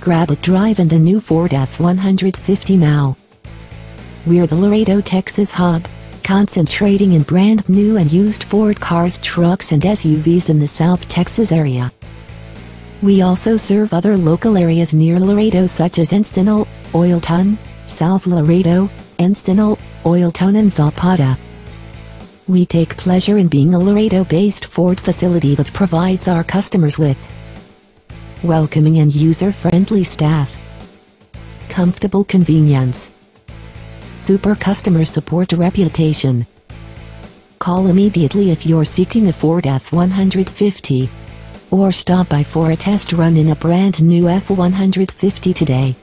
Grab a drive in the new Ford F-150 now. We're the Laredo, Texas hub, concentrating in brand new and used Ford cars, trucks and SUVs in the South Texas area. We also serve other local areas near Laredo such as Encinal, Oilton, South Laredo, Encinal, Oilton and Zapata. We take pleasure in being a Laredo-based Ford facility that provides our customers with welcoming and user-friendly staff, comfortable convenience, super customer support reputation. Call immediately if you're seeking a Ford F-150, or stop by for a test run in a brand new F-150 today.